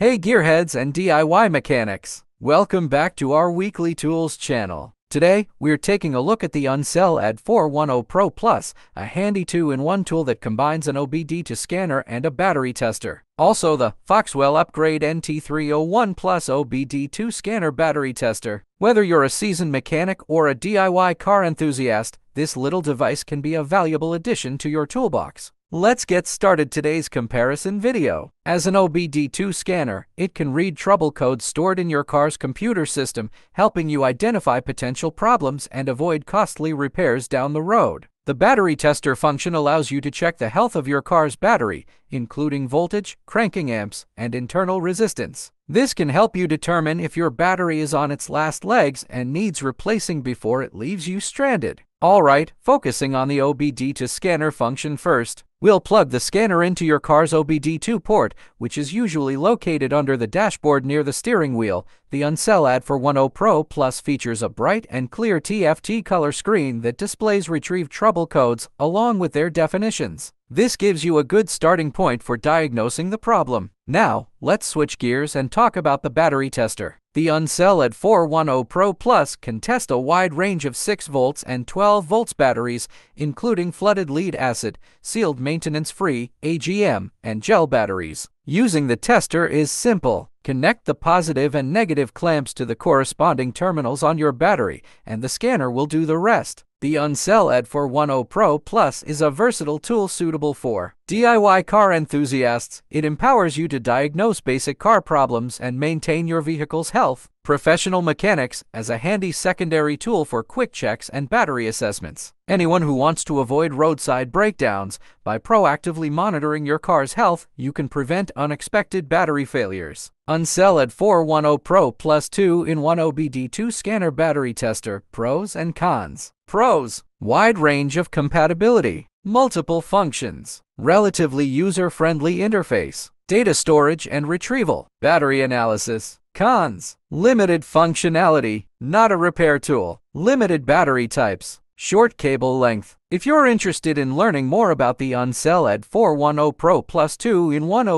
Hey gearheads and DIY mechanics! Welcome back to our weekly tools channel. Today, we're taking a look at the ANCEL AD410 Pro Plus, a handy 2-in-1 tool that combines an OBD2 scanner and a battery tester. Also the Foxwell Upgrade NT301 Plus OBD2 scanner battery tester. Whether you're a seasoned mechanic or a DIY car enthusiast, this little device can be a valuable addition to your toolbox. Let's get started today's comparison video. As an OBD2 scanner, it can read trouble codes stored in your car's computer system, helping you identify potential problems and avoid costly repairs down the road. The battery tester function allows you to check the health of your car's battery, including voltage, cranking amps, and internal resistance. This can help you determine if your battery is on its last legs and needs replacing before it leaves you stranded. Alright, focusing on the OBD2 scanner function first. We'll plug the scanner into your car's OBD2 port, which is usually located under the dashboard near the steering wheel. The ANCEL AD410 Pro Plus features a bright and clear TFT color screen that displays retrieved trouble codes along with their definitions. This gives you a good starting point for diagnosing the problem. Now, let's switch gears and talk about the battery tester. The ANCEL AD410 Pro Plus can test a wide range of 6V and 12V batteries, including flooded lead-acid, sealed maintenance-free, AGM, and gel batteries. Using the tester is simple. Connect the positive and negative clamps to the corresponding terminals on your battery, and the scanner will do the rest. The ANCEL AD410 Pro Plus is a versatile tool suitable for DIY car enthusiasts. It empowers you to diagnose basic car problems and maintain your vehicle's health. Professional mechanics as a handy secondary tool for quick checks and battery assessments. Anyone who wants to avoid roadside breakdowns, by proactively monitoring your car's health, you can prevent unexpected battery failures. ANCEL AD410 Pro Plus 2-in-1 OBD2 Scanner Battery Tester. Pros and cons. Pros: wide range of compatibility, multiple functions, relatively user-friendly interface, data storage and retrieval, battery analysis. Cons: limited functionality, not a repair tool, limited battery types, short cable length. If you're interested in learning more about the ANCEL AD410 Pro Plus 2-in-1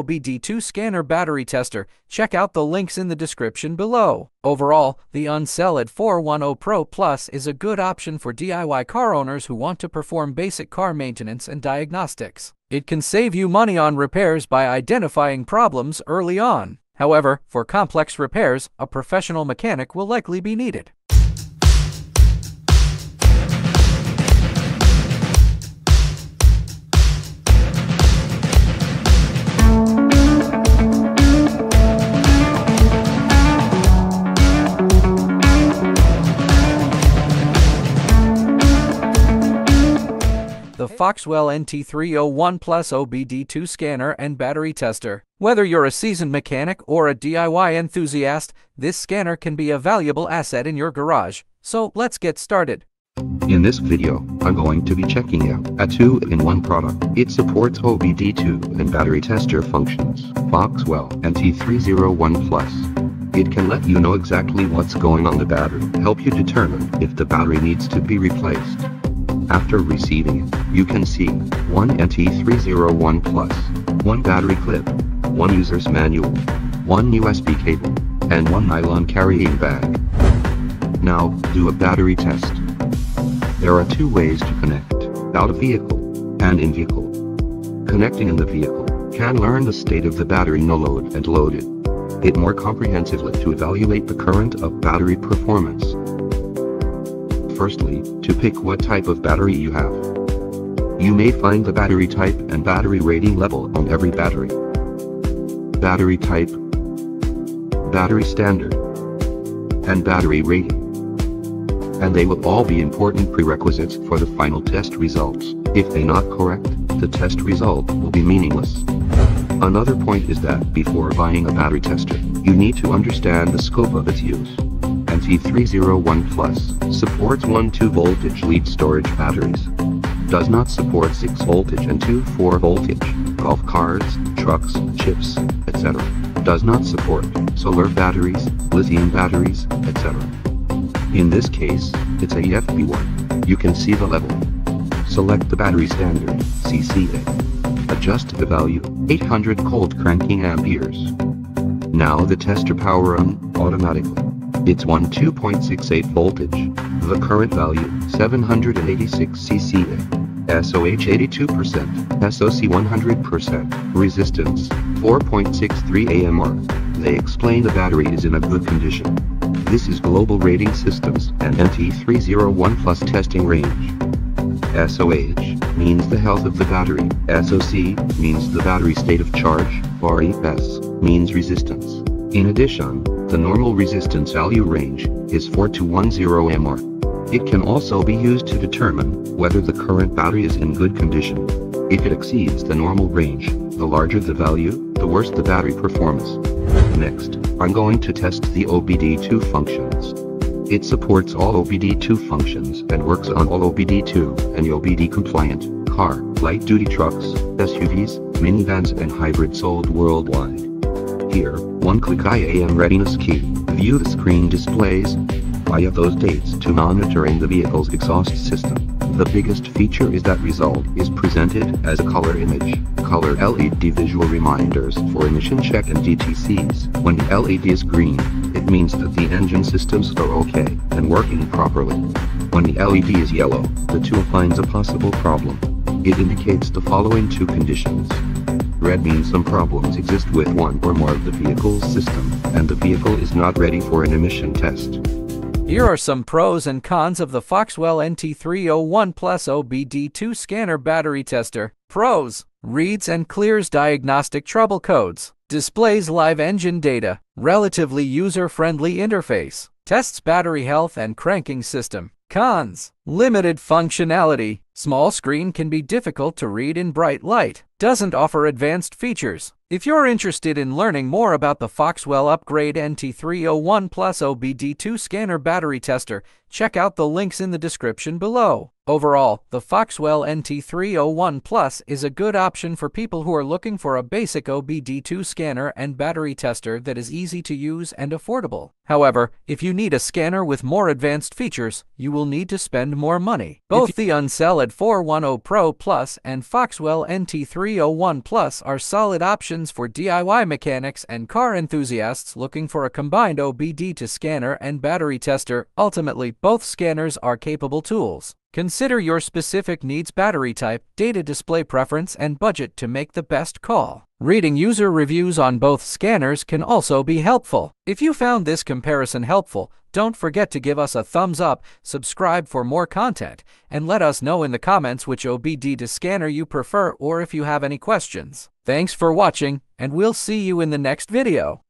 OBD2 Scanner Battery Tester, check out the links in the description below. Overall, the ANCEL AD410 Pro Plus is a good option for DIY car owners who want to perform basic car maintenance and diagnostics. It can save you money on repairs by identifying problems early on. However, for complex repairs, a professional mechanic will likely be needed. The Foxwell NT301 Plus OBD2 Scanner and Battery Tester. Whether you're a seasoned mechanic or a DIY enthusiast, this scanner can be a valuable asset in your garage. So let's get started. In this video, I'm going to be checking out a 2-in-1 product. It supports OBD2 and battery tester functions. Foxwell NT301 Plus. It can let you know exactly what's going on the battery, help you determine if the battery needs to be replaced. After receiving it, you can see 1 NT301 Plus, 1 battery clip, 1 user's manual, 1 USB cable, and 1 nylon carrying bag. Now, do a battery test. There are two ways to connect: out of vehicle, and in vehicle. Connecting in the vehicle can learn the state of the battery, no load, and load it more comprehensively to evaluate the current of battery performance. Firstly, to pick what type of battery you have. You may find the battery type and battery rating level on every battery. Battery type, battery standard, and battery rating. And they will all be important prerequisites for the final test results. If they're not correct, the test result will be meaningless. Another point is that before buying a battery tester, you need to understand the scope of its use. NT301 Plus supports 1-2 voltage lead storage batteries. Does not support 6 voltage and 2-4 voltage, golf carts, trucks, chips, etc. Does not support solar batteries, lithium batteries, etc. In this case, it's a FB1. You can see the level. Select the battery standard, CCA. Adjust the value, 800 cold cranking amperes. Now the tester power on automatically. It's 12.68 voltage. The current value 786 CCA. SOH 82%, SOC 100%, resistance 4.63 AMR. They explain the battery is in a good condition. This is Global Rating Systems and NT301 Plus testing range. SOH means the health of the battery, SOC means the battery state of charge, RES means resistance. In addition, the normal resistance value range is 4 to 10 AMR. It can also be used to determine whether the current battery is in good condition. If it exceeds the normal range, the larger the value, the worse the battery performs. Next, I'm going to test the OBD2 functions. It supports all OBD2 functions and works on all OBD2 and OBD compliant car, light-duty trucks, SUVs, minivans and hybrids sold worldwide. Here, one click IAM readiness key, view the screen displays, I have those dates to monitoring the vehicle's exhaust system. The biggest feature is that result is presented as a color image, color LED visual reminders for emission check and DTCs. When the LED is green, it means that the engine systems are okay and working properly. When the LED is yellow, the tool finds a possible problem. It indicates the following two conditions. Red means some problems exist with one or more of the vehicle's system, and the vehicle is not ready for an emission test. Here are some pros and cons of the Foxwell NT301 Plus OBD2 Scanner Battery Tester. Pros: reads and clears diagnostic trouble codes, displays live engine data, relatively user-friendly interface, tests battery health and cranking system. Cons: limited functionality, small screen can be difficult to read in bright light, doesn't offer advanced features. If you're interested in learning more about the Foxwell Upgrade NT301 Plus OBD2 Scanner Battery Tester, check out the links in the description below. Overall, the Foxwell NT301 Plus is a good option for people who are looking for a basic OBD2 scanner and battery tester that is easy to use and affordable. However, if you need a scanner with more advanced features, you will need to spend more money. Both the ANCEL AD410 Pro Plus and Foxwell NT301 Plus are solid options for DIY mechanics and car enthusiasts looking for a combined OBD2 scanner and battery tester. Ultimately, both scanners are capable tools. Consider your specific needs, battery type, data display preference, and budget to make the best call. Reading user reviews on both scanners can also be helpful. If you found this comparison helpful, don't forget to give us a thumbs up, subscribe for more content, and let us know in the comments which OBD2 scanner you prefer or if you have any questions. Thanks for watching, and we'll see you in the next video.